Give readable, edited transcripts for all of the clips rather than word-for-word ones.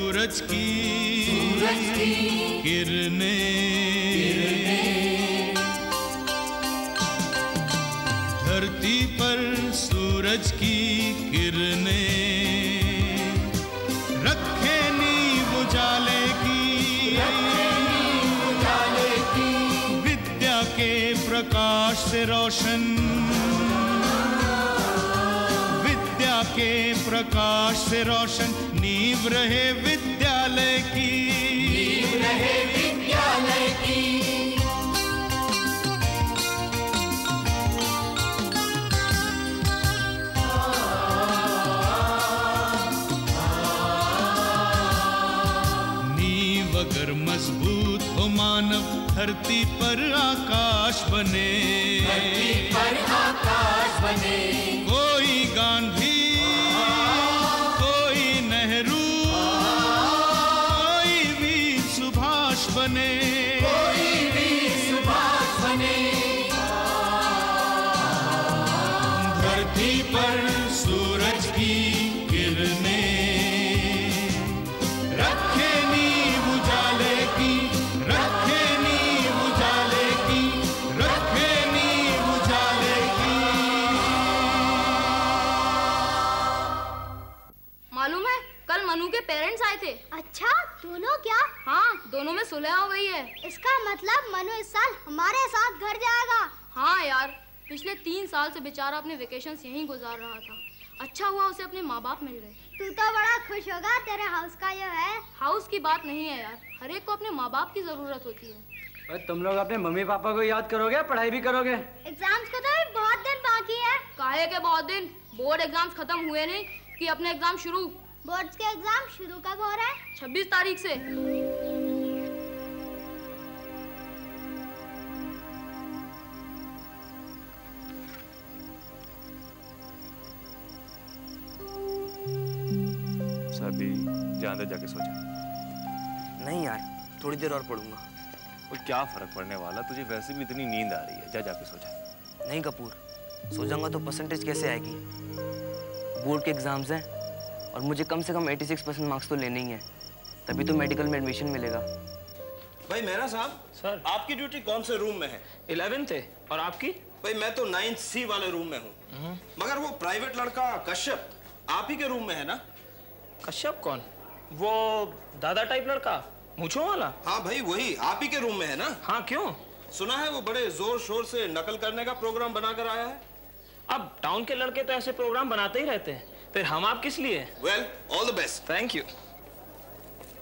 सूरज की किरणें धरती पर सूरज की किरणें रखे नींव उजाले की विद्या के प्रकाश से रोशन के प्रकाश से रोशन नींव रहे विद्यालय की नींव अगर मजबूत हो मानव धरती पर आकाश बने कोई गांधी अच्छा दोनों क्या? हाँ दोनों में सुलह हो गई है। इसका मतलब मनु इस साल हमारे साथ घर जाएगा। हाँ यार पिछले 3 साल से बेचारा अपने वेकेशंस यहीं गुजार रहा था। अच्छा हुआ उसे अपने माँ बाप मिल गए। तू तो बड़ा खुश होगा तेरे हाउस का ये है। हाउस की बात नहीं है यार, हर एक को अपने माँ बाप की जरूरत होती है। अरे तुम लोग अपने मम्मी पापा को याद करोगे, पढ़ाई भी करोगे। एग्जाम्स को तो बहुत दिन बाकी है। काहे के बहुत दिन, बोर्ड एग्जाम्स खत्म हुए नहीं कि अपने एग्जाम शुरू। बोर्ड्स के एग्जाम शुरू कब हो रहा है? 26 तारीख से। साबी ज्यादा जाके सोचा? नहीं यार थोड़ी देर और पढ़ूंगा। और क्या फर्क पड़ने वाला, तुझे वैसे भी इतनी नींद आ रही है, जा जाके सोचा। नहीं कपूर सो जाऊंगा तो परसेंटेज कैसे आएगी? बोर्ड के एग्जाम्स हैं और मुझे कम से कम 86% मार्क्स तो लेने ही हैं, तभी तो मेडिकल में एडमिशन मिलेगा। भाई मेरा साहब सर, आपकी ड्यूटी कौन से रूम में है? 11th है। और आपकी? भाई मैं तो 9C वाले रूम में हूँ, मगर वो प्राइवेट लड़का कश्यप आप ही के रूम में है ना? कश्यप कौन? वो दादा टाइप लड़का मूंछों वाला? हाँ भाई वही, आप ही के रूम में है ना? हाँ। क्यों? सुना है वो बड़े जोर शोर से नकल करने का प्रोग्राम बनाकर आया है। अब टाउन के लड़के तो ऐसे प्रोग्राम बनाते ही रहते हैं, फिर हम आप किस लिए? Well, all the best. Thank you.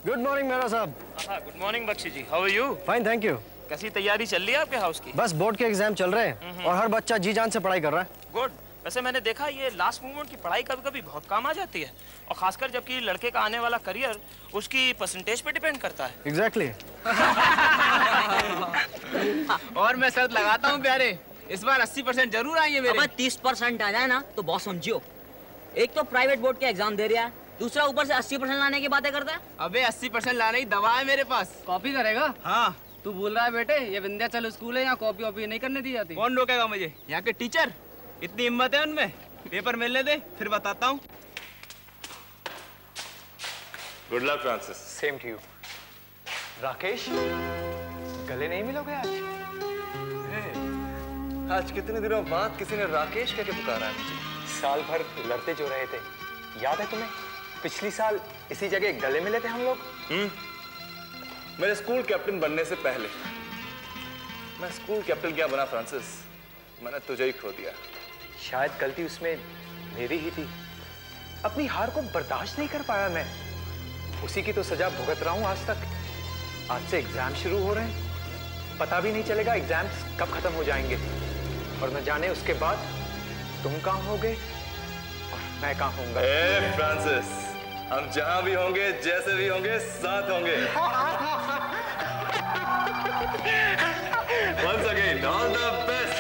Good morning मेरा साहब। हाँ, good morning Bakshi ji. How are you? Fine, thank you. कैसी तैयारी चल रही है आपके हाउस की? बस बोर्ड के एग्जाम चल रहे हैं और हर बच्चा जी जान से पढ़ाई कर रहा है। Good. वैसे मैंने देखा ये लास्ट मूवमेंट की पढ़ाई कभी कभी बहुत काम आ जाती है, और खासकर जबकि लड़के का आने वाला करियर उसकी परसेंटेज पे डिपेंड करता है। Exactly. और मैं शर्त लगाता हूँ प्यारे, इस बार 80% जरूर आएंगे मेरे। 30% आ जाए ना तो बहुत समझियो। एक तो प्राइवेट बोर्ड के एग्जाम दे रहा है, दूसरा ऊपर से 80% लाने की बातें करता है। अबे 80% लाने की दवा है मेरे पास। कॉपी करेगा? हाँ। तू बोल रहा है बेटे, ये विंध्याचल स्कूल है, यहाँ कॉपी वॉपी नहीं करने दी जाती। कौन रोकेगा मुझे? यहाँ के टीचर इतनी हिम्मत है उनमें। पेपर मिलने दे फिर बताता हूँ। Good luck Francis. Same to you. Rakesh गले नहीं मिलोगे आज? आज कितने दिनों बाद किसी ने राकेश कहकर पुकारा है मुझे। साल भर लड़ते जो रहे थे, याद है तुम्हें? पिछली साल इसी जगह गले मिले थे हम लोग। मेरे स्कूल कैप्टन बनने से पहले। मैं स्कूल कैप्टन क्या बना फ्रांसिस, मैंने तुझे ही खो दिया। शायद गलती उसमें मेरी ही थी, अपनी हार को बर्दाश्त नहीं कर पाया मैं। उसी की तो सजा भुगत रहा हूँ आज तक। आज से एग्जाम शुरू हो रहे हैं, पता भी नहीं चलेगा एग्जाम्स कब खत्म हो जाएंगे, और न जाने उसके बाद तुम कहाँ होगे और मैं कहाँ होऊंगा। ए फ्रांसिस, हम जहाँ भी होंगे जैसे भी होंगे साथ होंगे। Once again, all the best.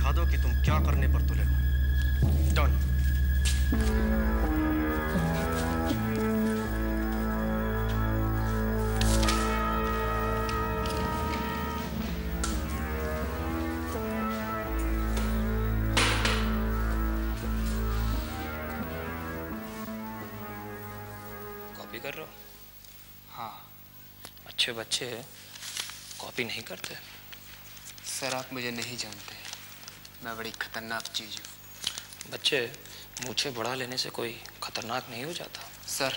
दिखा दो कि तुम क्या करने पर तुले हो। डन। कॉपी कर रहे हो? हाँ। अच्छे बच्चे कॉपी नहीं करते। सर आप मुझे नहीं जानते, मैं बड़ी खतरनाक चीज़ हूँ। बच्चे मुझे बढ़ा लेने से कोई खतरनाक नहीं हो जाता। सर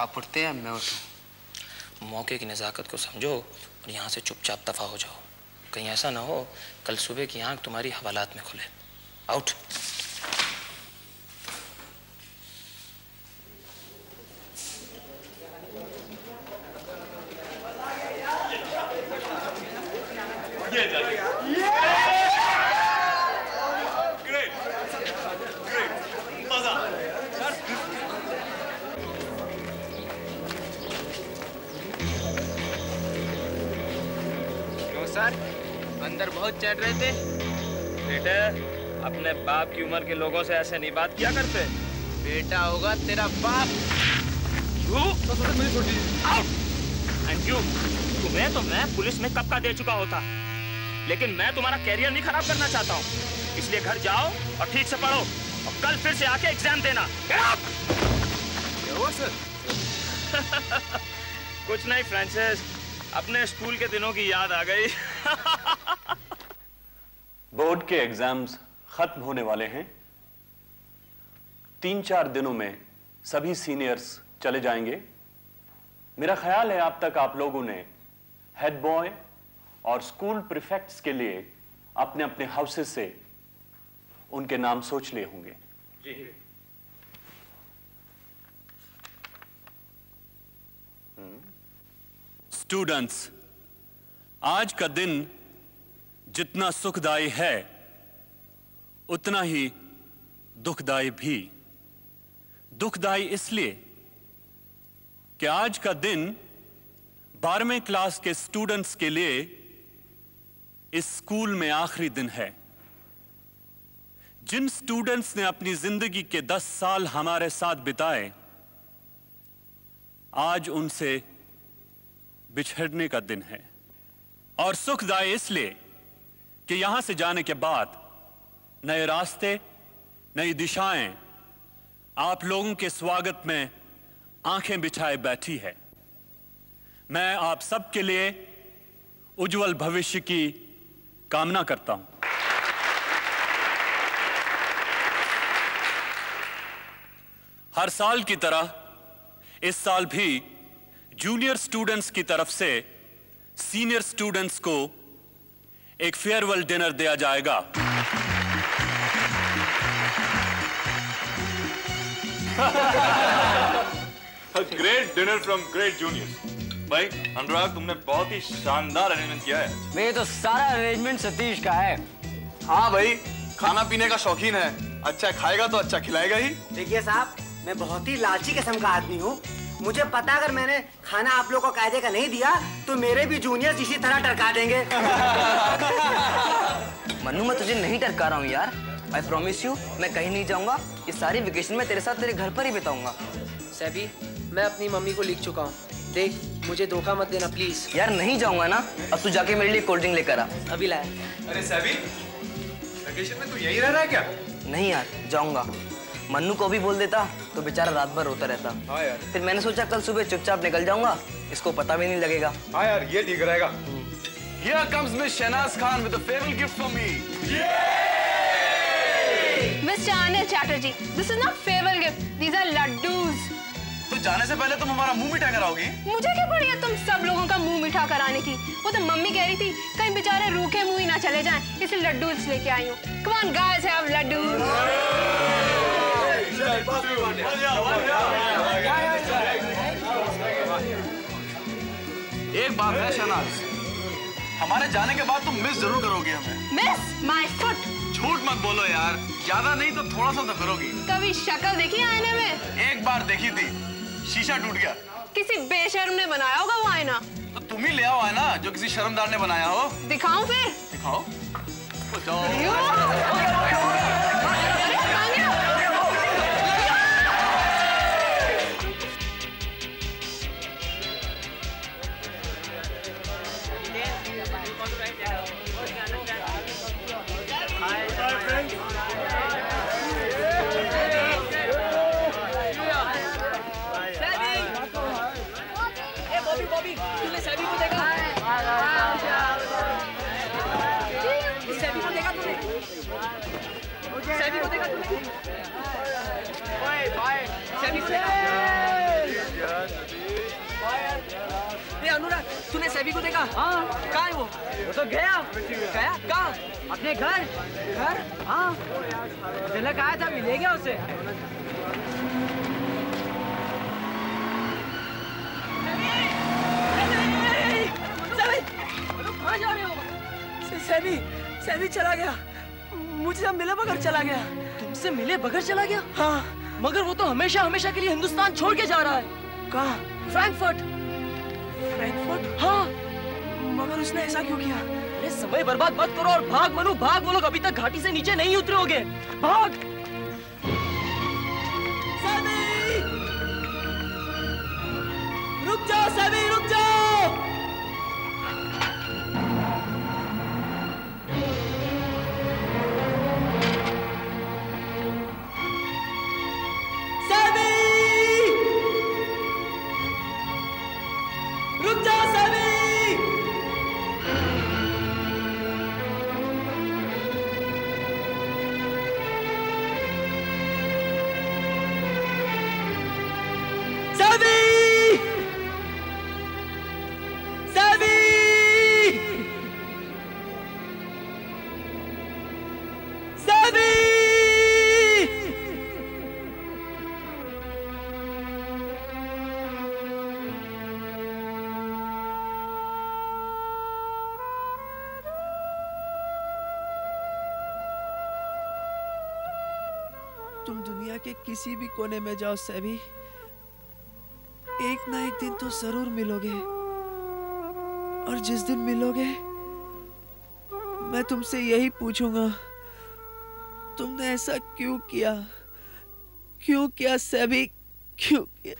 आप उठते हैं, मैं उठूँ? मौके की नज़ाकत को समझो और यहाँ से चुपचाप दफा हो जाओ। कहीं ऐसा ना हो कल सुबह की आँख तुम्हारी हवालात में खुले। आउट। चढ़ रहे थे बेटा, अपने बाप की उम्र के लोगों से ऐसे नहीं बात किया करते। बेटा होगा तेरा बाप। क्यों? मेरी छोटी। आउट। यू, तुम्हें तो मैं पुलिस में कब का दे चुका होता, लेकिन मैं तुम्हारा कैरियर नहीं खराब करना चाहता हूँ, इसलिए घर जाओ और ठीक से पढ़ो और कल फिर से आके एग्जाम देना। कुछ नहीं फ्रांसिस, अपने स्कूल के दिनों की याद आ गई। बोर्ड के एग्जाम्स खत्म होने वाले हैं। 3-4 दिनों में सभी सीनियर्स चले जाएंगे। मेरा ख्याल है अब तक आप लोगों ने हेड बॉय और स्कूल प्रिफेक्ट्स के लिए अपने अपने हाउसेस से उनके नाम सोच लिए होंगे। जी। स्टूडेंट्स, आज का दिन जितना सुखदायी है उतना ही दुखदायी भी। दुखदायी इसलिए कि आज का दिन 12वीं क्लास के स्टूडेंट्स के लिए इस स्कूल में आखिरी दिन है। जिन स्टूडेंट्स ने अपनी जिंदगी के 10 साल हमारे साथ बिताए, आज उनसे बिछड़ने का दिन है। और सुखदायी इसलिए कि यहां से जाने के बाद नए रास्ते, नई दिशाएं आप लोगों के स्वागत में आंखें बिछाए बैठी है। मैं आप सबके लिए उज्जवल भविष्य की कामना करता हूं। हर साल की तरह इस साल भी जूनियर स्टूडेंट्स की तरफ से सीनियर स्टूडेंट्स को एक फेयरवेल डिनर दिया जाएगा। Great dinner from great juniors. भाई अनुराग, तुमने बहुत ही शानदार अरेंजमेंट किया है। मैं तो सारा अरेंजमेंट सतीश का है। हाँ भाई, खाना पीने का शौकीन है, अच्छा खाएगा तो अच्छा खिलाएगा ही। देखिए साहब, मैं बहुत ही लालची किस्म का आदमी हूँ। मुझे पता, अगर मैंने खाना आप लोगों को कायदे का नहीं दिया तो मेरे भी जूनियर्स इसी तरह टरका देंगे। मनु, मैं तुझे नहीं टरका रहा हूँ यार। आई प्रॉमिस यू, मैं कहीं नहीं जाऊँगा। ये सारी वेकेशन में तेरे साथ तेरे घर पर ही बिताऊंगा। सैबी, मैं अपनी मम्मी को लिख चुका हूँ। देख, मुझे धोखा मत देना प्लीज। यार नहीं जाऊँगा ना। अब तू जाके मेरे लिए कोल्ड ड्रिंक लेकर आ। अभी लाया। अरे सैबी, वेकेशन में तू यही रह रहा है क्या? नहीं यार, जाऊँगा। मन्नू को भी बोल देता तो बेचारा रात भर रोता रहता। हाँ यार। फिर मैंने सोचा कल सुबह चुपचाप निकल जाऊंगा, इसको पता भी नहीं लगेगा। हाँ यार, ये ठीक रहेगा। Here comes Miss Shahnaz Khan with a favorable gift for me. Mr. Anil Chatterjee, this is not favorable gift. These are laddus. तो जाने से पहले तुम हमारा मुंह मीठा कराओगी? मुझे क्या पड़ी है तुम सब लोगों का मुंह मीठा कराने की? वो तो मम्मी कह रही थी कहीं बेचारे रूखे मुँह ही ना चले जाएं, इसलिए लड्डूस लेके आई हूँ। Come on guys, have laddus. एक बात है शहनाज, हमारे जाने के बाद तुम मिस जरूर करोगी हमें। Miss my foot. झूठ मत बोलो यार, ज्यादा नहीं तो थोड़ा सा तो करोगी। कभी शक्ल देखी आईने में? एक बार देखी थी, शीशा टूट गया। किसी बेशर्म ने बनाया होगा वो आईना। तो तुम ही ले आओ आईना जो किसी शर्मदार ने बनाया हो। दिखाओ फिर। दिखाओ। तूने सैबी को देखा? हाँ। कहाँ है वो? वो तो गया। गया? कहाँ? अपने घर। घर? हाँ। झलक आया था, मिले गया उसे। सैबी, कहाँ जा रहे हो? सैबी, सैबी चला गया। मुझसे मिले बगैर चला गया। तुमसे मिले बगैर चला गया? हाँ। मगर वो तो हमेशा हमेशा के लिए हिंदुस्तान छोड़ के जा रहा है। कहाँ? फ्रैंकफर्ट। फ्रैंकफर्ट? हाँ, मगर उसने ऐसा क्यों किया? अरे समय बर्बाद मत करो और भाग मनु, भाग। वो लोग अभी तक घाटी से नीचे नहीं उतरे होंगे। भाग। सैबी, रुक जाओ। सैबी, रुक जाओ। किसी भी कोने में जाओ सैबी, एक ना एक दिन तो जरूर मिलोगे, और जिस दिन मिलोगे मैं तुमसे यही पूछूंगा, तुमने ऐसा क्यों किया? क्यों किया सैबी, क्यों किया?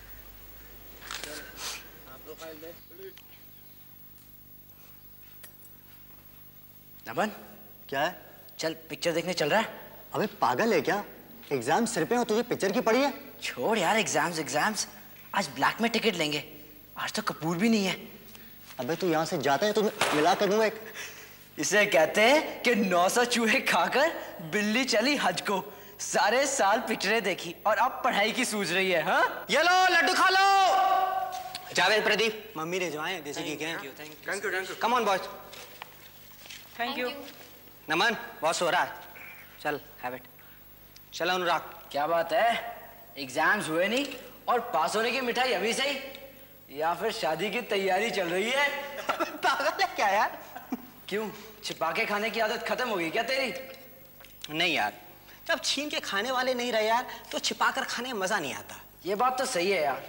नमन, क्या है? चल पिक्चर देखने चल रहा है। अबे पागल है क्या? एग्जाम सिर पे हो, तुझे पिक्चर की पड़ी है? छोड़ यार एग्जाम्स एग्जाम्स, आज ब्लैक में टिकट लेंगे। आज तो कपूर भी नहीं है। अबे तू यहाँ से जाता है तो मिला कर दूंगा एक। इसे कहते हैं कि 900 चूहे खाकर बिल्ली चली हज को। सारे साल पिक्चरें देखी और अब पढ़ाई की सूझ रही है। हाँ, ये लो लड्डू खा लो। जावेद, प्रदीप, मम्मी भिजवाएं देसी घी के। Thank you, thank you. Come on boys. Thank you. Naman, बहुत हो रहा है, चल हैव इट। चलो अनुराग, क्या बात है? एग्जाम्स हुए नहीं और पास होने की मिठाई अभी से ही, या फिर शादी की तैयारी चल रही है? पागल है क्या यार? क्यों, छिपा के खाने की आदत खत्म हो गई क्या तेरी? नहीं यार, जब छीन के खाने वाले नहीं रहे यार, तो छिपा कर खाने में मजा नहीं आता। ये बात तो सही है यार,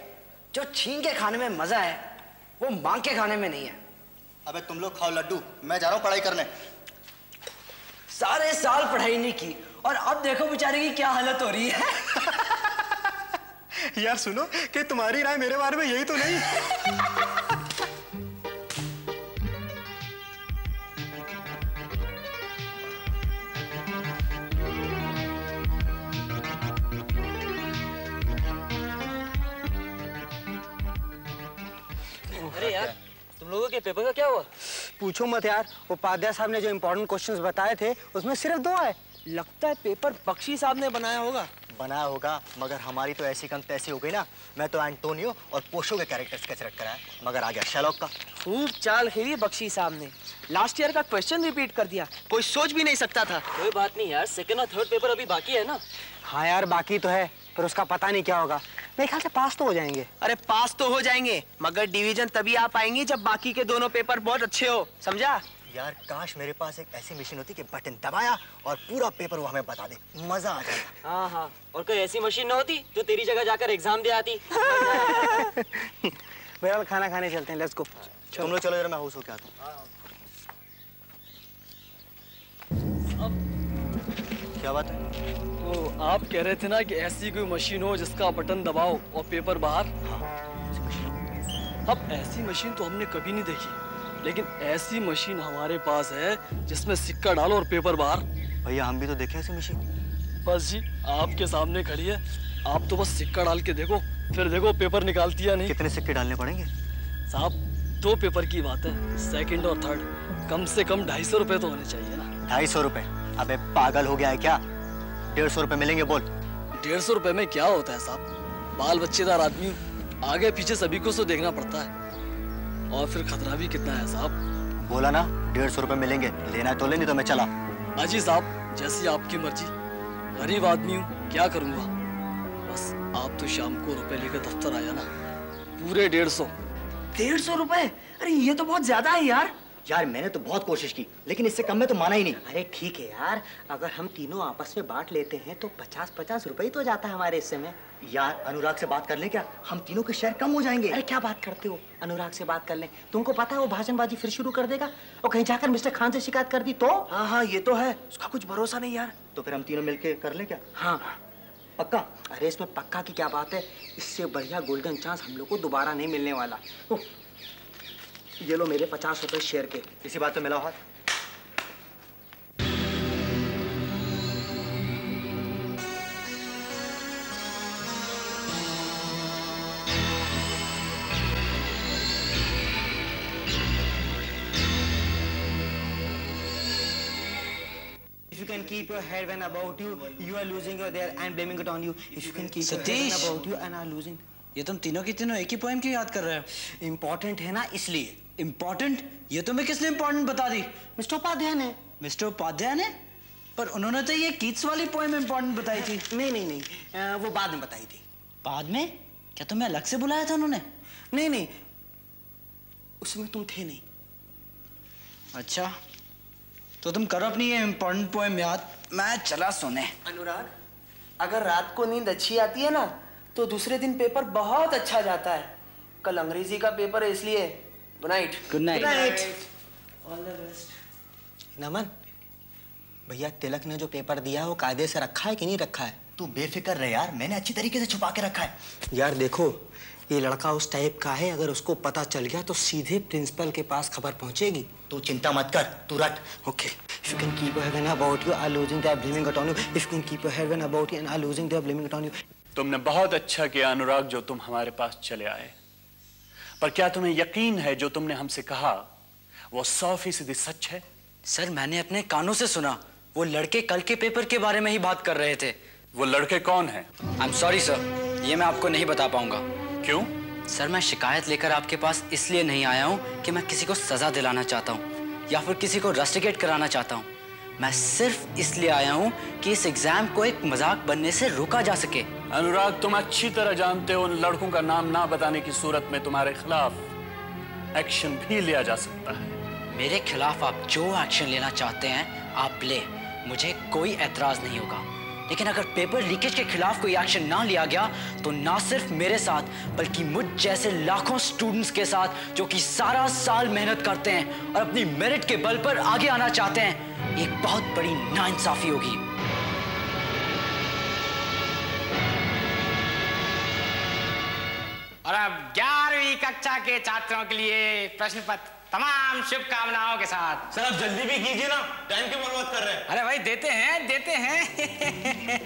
जो छीन के खाने में मजा है वो मांग के खाने में नहीं है। अबे तुम लोग खाओ लड्डू, मैं जा रहा हूँ पढ़ाई करने। सारे साल पढ़ाई नहीं की और अब देखो बेचारे की क्या हालत हो रही है। यार सुनो, कि तुम्हारी राय मेरे बारे में यही तो नहीं? अरे यार, तुम लोगों के पेपर का क्या हुआ? पूछो मत यार, उपाध्याय साहब ने जो इम्पोर्टेंट क्वेश्चंस बताए थे उसमें सिर्फ 2 आए। लगता है पेपर बख्शी साहब ने बनाया होगा। बनाया होगा, मगर हमारी तो ऐसी कम तैसी हो गई ना। मैं तो एंटोनियो और पोशो के कैरेक्टर्स का सिलेक्ट कराया, मगर आ गया शैलॉक का। खूब चाल खेली बख्शी साहब ने, लास्ट ईयर का क्वेश्चन रिपीट कर दिया। कोई सोच भी नहीं सकता था। कोई बात नहीं यार, सेकेंड और थर्ड पेपर अभी बाकी है ना। हाँ यार बाकी तो है, पर उसका पता नहीं क्या होगा। मेरे ख्याल से पास तो हो जाएंगे। अरे पास तो हो जाएंगे, मगर डिवीजन तभी आ पाएंगे जब बाकी के दोनों पेपर बहुत अच्छे हो, समझा? यार काश मेरे पास एक ऐसी मशीन होती कि बटन दबाया और पूरा पेपर वो हमें बता दे, मजा आ जाएगा। हाँ हाँ, और कोई ऐसी मशीन ना होती जो तेरी जगह जाकर एग्जाम दे आती। मेरा खाना खाने चलते हैं, लेट्स गो। तुम लोग चलो, जरा मैं हाउस होके आता हूँ। क्या बात है? तो आप कह रहे थे ना कि ऐसी कोई मशीन हो जिसका बटन दबाओ और पेपर बाहर। हाँ। अब ऐसी मशीन तो हमने कभी नहीं देखी, लेकिन ऐसी मशीन हमारे पास है जिसमें सिक्का डालो और पेपर बाहर। भैया हम भी तो देखें ऐसी मशीन। बस जी आपके सामने खड़ी है, आप तो बस सिक्का डाल के देखो, फिर देखो पेपर निकालती है नहीं। कितने सिक्के डालने पड़ेंगे? साहब 2 पेपर की बात है, सेकंड और थर्ड, कम से कम 250 रुपए तो होने चाहिए ना। 250 रुपए? अबे पागल हो गया है क्या? 150 रुपए मिलेंगे बोल। 150 रुपए में क्या होता है साहब, बाल बच्चेदार आदमी, आगे पीछे सभी को तो देखना पड़ता है, और फिर खतरा भी कितना है साहब। बोला ना 150 रुपए मिलेंगे, लेना तो लेनी तो मैं चला। अजी साहब जैसी आपकी मर्जी, गरीब आदमी हूँ क्या करूँगा। बस आप तो शाम को रुपए लेकर दफ्तर आ जाना, पूरे 150। 150 रुपए? अरे ये तो बहुत ज्यादा है यार। यार मैंने तो बहुत कोशिश की, लेकिन इससे कम में तो माना ही नहीं। अरे ठीक है यार, अगर हम तीनों आपस में बांट लेते हैं तो 50-50 रुपए ही तो जाता है हमारे हिस्से में। यार अनुराग से बात कर ले क्या, हम तीनों के शेयर कम हो जाएंगे। अरे क्या बात करते हो, अनुराग से बात कर ले, तुमको पता है वो भाषणबाजी फिर शुरू कर देगा, और कहीं जाकर मिस्टर खान से शिकायत कर दी तो। हाँ हाँ ये तो है, उसका कुछ भरोसा नहीं यार। तो फिर हम तीनों मिलकर कर ले क्या? हाँ पक्का? अरे इसमें पक्का की क्या बात है, इससे बढ़िया गोल्डन चांस हम लोग को दोबारा नहीं मिलने वाला। ये लो मेरे 50 रुपए शेयर के, इसी बात पे मिला हाथ। Keep your head when about you, you are losing your there and blaming it on you. If you can keep your head when about you and are losing. ये तुम तीनों की तीनों एक ही poem क्यों याद कर रहे हो? Important है ना इसलिए। Important? ये तुम्हें किसने important बता दी? Mr. उपाध्याय ने। Mr. उपाध्याय ने? पर उन्होंने तो ये कीट्स वाली poem important बताई थी। नहीं नहीं नहीं, वो बाद में बताई थी। बाद में? क्या तुम्हें अलग से बुलाया था उन्होंने? नहीं नहीं, उसमें तुम थे नहीं। अच्छा तो तुम करो अपनी ये इम्पोर्टेंट पोएम याद, मैं चला सोने। अनुराग अगर रात को नींद अच्छी आती है ना तो दूसरे दिन पेपर बहुत अच्छा जाता है। कल अंग्रेजी का पेपर है इसलिए। Good night. Good night. All the best. Naman भैया, तिलक ने जो पेपर दिया वो कायदे से रखा है कि नहीं रखा है? तू बेफिक्र रहे यार, मैंने अच्छी तरीके से छुपा के रखा है। यार देखो ये लड़का उस टाइप का है, अगर उसको पता चल गया तो सीधे प्रिंसिपल के पास खबर पहुंचेगी। तो चिंता मत कर, तू रट। Okay. If you can keep your head when about you are losing, they are blaming it on you. If you can keep your head when about you and are losing, they are blaming it on you. तुमने बहुत अच्छा किया अनुराग जो तुम हमारे पास चले आए, पर क्या तुम्हें यकीन है जो तुमने हमसे कहा वो 100% सच है? सर मैंने अपने कानों से सुना, वो लड़के कल के पेपर के बारे में ही बात कर रहे थे। वो लड़के कौन है? आई एम सॉरी सर, ये मैं आपको नहीं बता पाऊंगा। क्यों? सर मैं शिकायत लेकर आपके पास इसलिए नहीं आया हूँ कि मैं किसी को सजा दिलाना चाहता हूँ या फिर किसी को रस्टिकेट कराना चाहता हूँ। मैं सिर्फ इसलिए आया हूँ कि इस एग्जाम को एक मजाक बनने से रोका जा सके। अनुराग तुम अच्छी तरह जानते हो उन लड़कों का नाम ना बताने की सूरत में तुम्हारे खिलाफ एक्शन भी लिया जा सकता है। मेरे खिलाफ आप जो एक्शन लेना चाहते हैं आप ले, मुझे कोई एतराज नहीं होगा, लेकिन अगर पेपर लीकेज के खिलाफ कोई एक्शन ना लिया गया तो ना सिर्फ मेरे साथ बल्कि मुझ जैसे लाखों स्टूडेंट्स के साथ जो कि सारा साल मेहनत करते हैं और अपनी मेरिट के बल पर आगे आना चाहते हैं, एक बहुत बड़ी नाइंसाफी होगी। और अब 11वीं कक्षा के छात्रों के लिए प्रश्न पत्र, तमाम शुभकामनाओं के साथ। सर आप जल्दी भी कीजिए ना, टाइम क्यों बर्बाद कर रहे हैं? अरे भाई देते हैं देते हैं।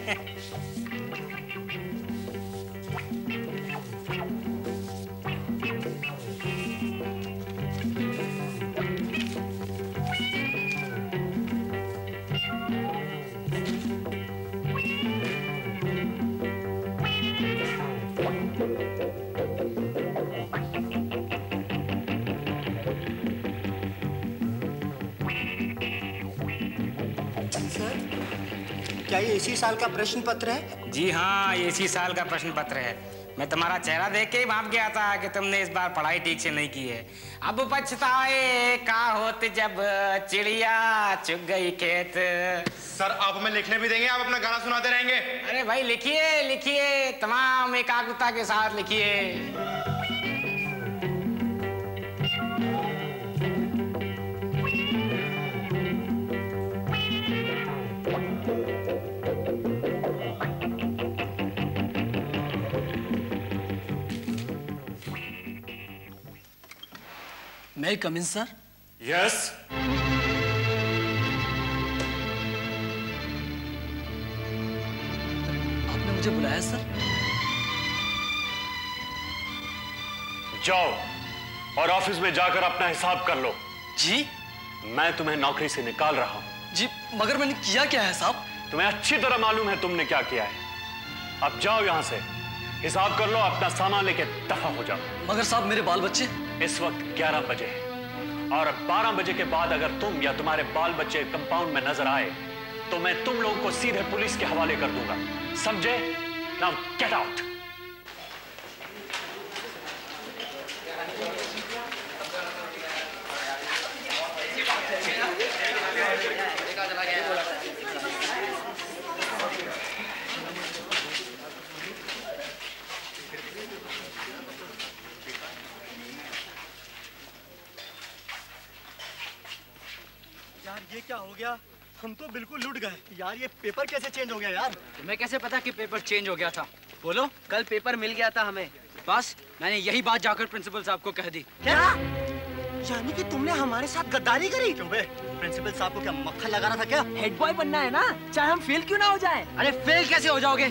क्या ये इसी साल का प्रश्न पत्र है? जी हाँ ये इसी साल का प्रश्न पत्र है। मैं तुम्हारा चेहरा देख के ही भांप गया था कि तुमने इस बार पढ़ाई ठीक से नहीं की है। अब पछताए का होते जब चिड़िया चुग गई खेत। सर आप हमें लिखने भी देंगे, आप अपना गाना सुनाते रहेंगे? अरे भाई लिखिए लिखिए, तमाम एकाग्रता के साथ लिखिए। May I come in, sir? Yes. आपने मुझे बुलाया सर? जाओ और ऑफिस में जाकर अपना हिसाब कर लो। जी? मैं तुम्हें नौकरी से निकाल रहा हूँ। जी, मगर मैंने किया क्या है साहब? तुम्हें अच्छी तरह मालूम है तुमने क्या किया है। अब जाओ यहाँ से, हिसाब कर लो, अपना सामान लेके दफा हो जाओ। मगर साहब मेरे बाल बच्चे? इस वक्त 11 बजे हैं और 12 बजे के बाद अगर तुम या तुम्हारे बाल बच्चे कंपाउंड में नजर आए तो मैं तुम लोगों को सीधे पुलिस के हवाले कर दूंगा, समझे? Now get out. ये क्या हो गया? हम तो बिल्कुल लूट गए यार। ये पेपर कैसे चेंज हो गया यार? तुम्हें कैसे पता कि पेपर चेंज हो गया था? बोलो, कल पेपर मिल गया था हमें। बस मैंने यही बात जाकर प्रिंसिपल साहब को कह दी। क्या? यानी कि तुमने हमारे साथ गद्दारी करी? क्यों बे? प्रिंसिपल साहब को क्या मक्खन लगा रहा था क्या? हेड बॉय बनना है ना, चाहे हम फेल क्यों ना हो जाए। अरे फेल कैसे हो जाओगे?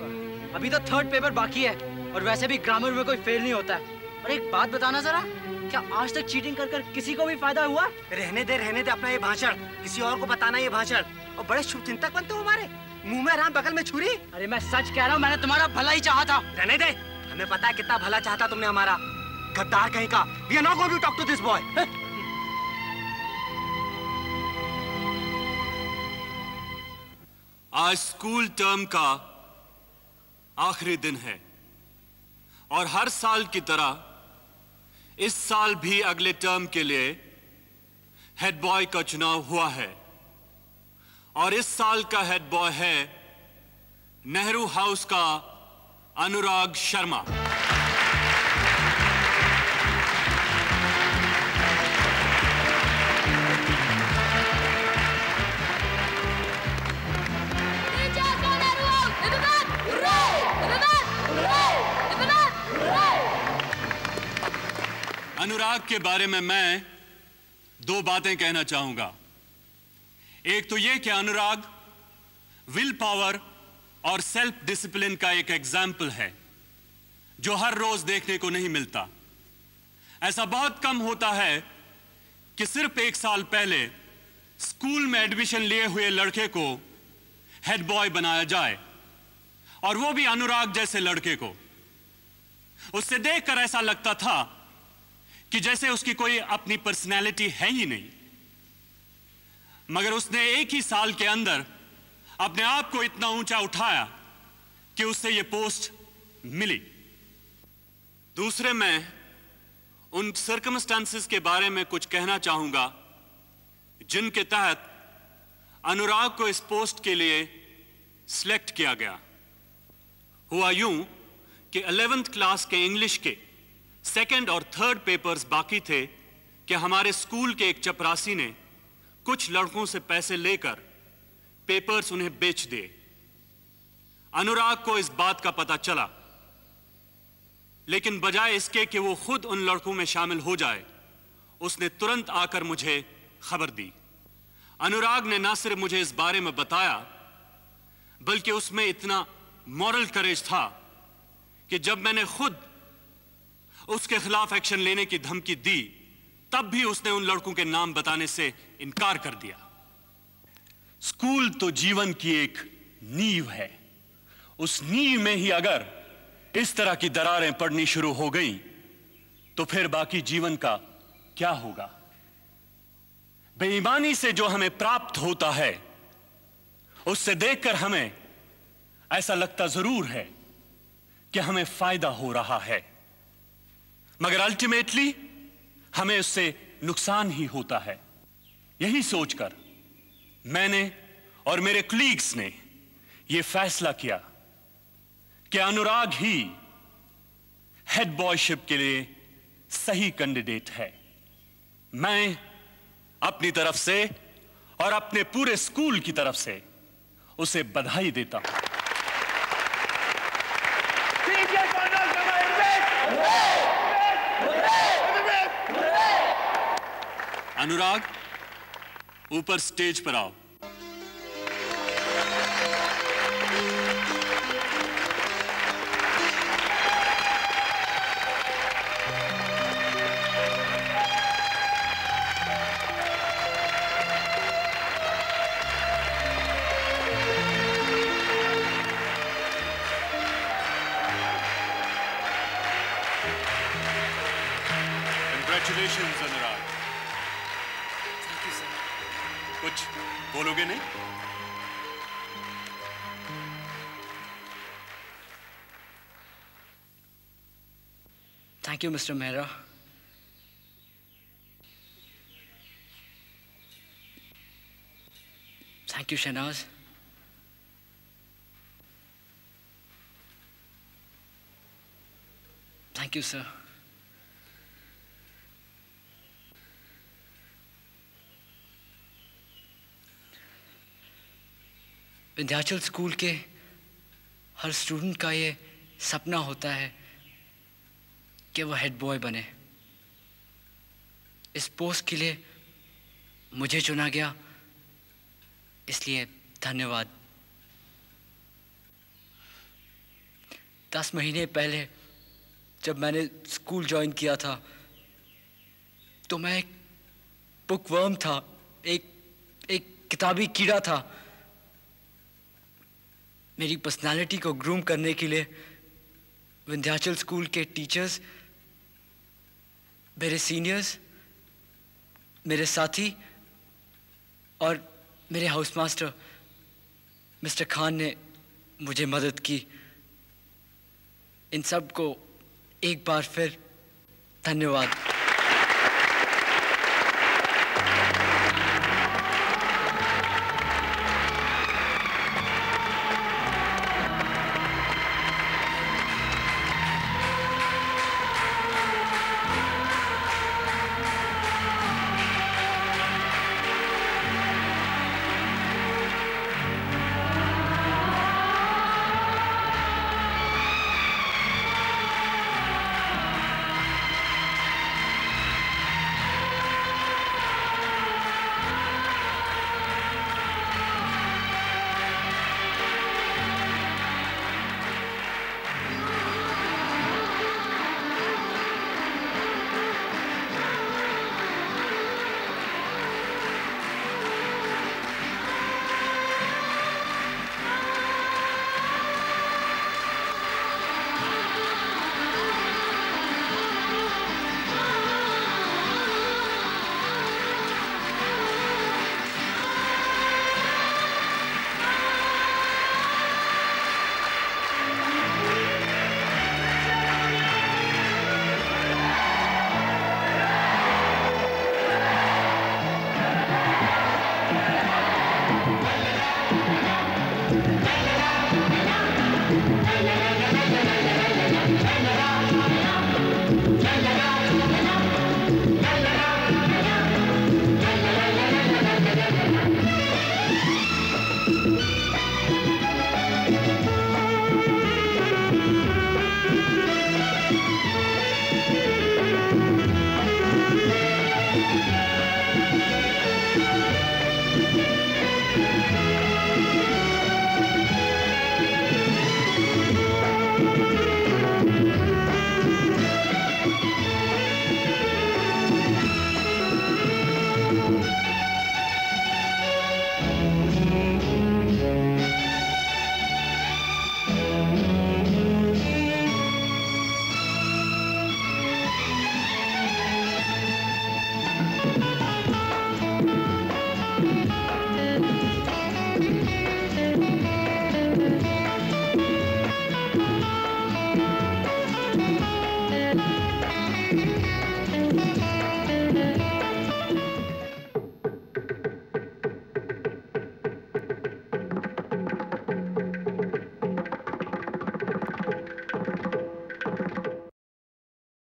अभी तो थर्ड पेपर बाकी है और वैसे भी ग्रामर में कोई फेल नहीं होता है। और एक बात बताना जरा, क्या आज तक चीटिंग कर कर किसी को भी फायदा हुआ? रहने दे अपना ये भाषण, किसी और को बताना ये भाषण। और बड़े शुभचिंतक बनते हो हमारे, मुंह में राम बगल में छुरी। अरे मैं सच कह रहा हूँ, मैंने तुम्हारा भला ही चाहा था। रहने दे, हमें पता है कितना भला चाहता तुमने हमारा। गद्दार कहीं का। We are not going to talk to this boy. आज स्कूल टर्म का आखिरी दिन है और हर साल की तरह इस साल भी अगले टर्म के लिए हेड बॉय का चुनाव हुआ है और इस साल का हेड बॉय है नेहरू हाउस का अनुराग शर्मा। अनुराग के बारे में मैं 2 बातें कहना चाहूंगा। एक तो यह कि अनुराग विल पावर और सेल्फ डिसिप्लिन का एक एग्जाम्पल है जो हर रोज देखने को नहीं मिलता। ऐसा बहुत कम होता है कि सिर्फ एक साल पहले स्कूल में एडमिशन लिए हुए लड़के को हेड बॉय बनाया जाए, और वो भी अनुराग जैसे लड़के को। उससे देखकर ऐसा लगता था कि जैसे उसकी कोई अपनी पर्सनैलिटी है ही नहीं, मगर उसने एक ही साल के अंदर अपने आप को इतना ऊंचा उठाया कि उससे यह पोस्ट मिली। दूसरे, मैं उन सर्कमस्टांसेस के बारे में कुछ कहना चाहूंगा जिनके तहत अनुराग को इस पोस्ट के लिए सिलेक्ट किया गया। हुआ यूं कि 11th क्लास के इंग्लिश के 2nd और 3rd पेपर्स बाकी थे कि हमारे स्कूल के एक चपरासी ने कुछ लड़कों से पैसे लेकर पेपर्स उन्हें बेच दिए। अनुराग को इस बात का पता चला, लेकिन बजाय इसके कि वो खुद उन लड़कों में शामिल हो जाए, उसने तुरंत आकर मुझे खबर दी। अनुराग ने ना सिर्फ मुझे इस बारे में बताया, बल्कि उसमें इतना मॉरल करेज था कि जब मैंने खुद उसके खिलाफ एक्शन लेने की धमकी दी, तब भी उसने उन लड़कों के नाम बताने से इनकार कर दिया। स्कूल तो जीवन की एक नींव है। उस नींव में ही अगर इस तरह की दरारें पड़नी शुरू हो गईं, तो फिर बाकी जीवन का क्या होगा? बेईमानी से जो हमें प्राप्त होता है, उससे देखकर हमें ऐसा लगता जरूर है कि हमें फायदा हो रहा है, मगर अल्टीमेटली हमें उससे नुकसान ही होता है। यही सोचकर मैंने और मेरे कलीग्स ने यह फैसला किया कि अनुराग ही हेड बॉयशिप के लिए सही कैंडिडेट है। मैं अपनी तरफ से और अपने पूरे स्कूल की तरफ से उसे बधाई देता हूं। अनुराग ऊपर स्टेज पर आओ। Congratulations, Anurag. Thank you, sir. कुछ बोलोगे नहीं? Thank you, Mr. Mehra. Thank you, Shahnaz. Thank you, sir. Vindhyachal school के हर स्टूडेंट का ये सपना होता है कि वो हेड बॉय बने। इस पोस्ट के लिए मुझे चुना गया, इसलिए धन्यवाद। 10 महीने पहले जब मैंने स्कूल ज्वाइन किया था तो मैं एक बुकवर्म था, एक किताबी कीड़ा था। मेरी पर्सनालिटी को ग्रूम करने के लिए विंध्याचल स्कूल के टीचर्स, मेरे सीनियर्स, मेरे साथी और मेरे हाउस मास्टर मिस्टर खान ने मुझे मदद की। इन सब को एक बार फिर धन्यवाद।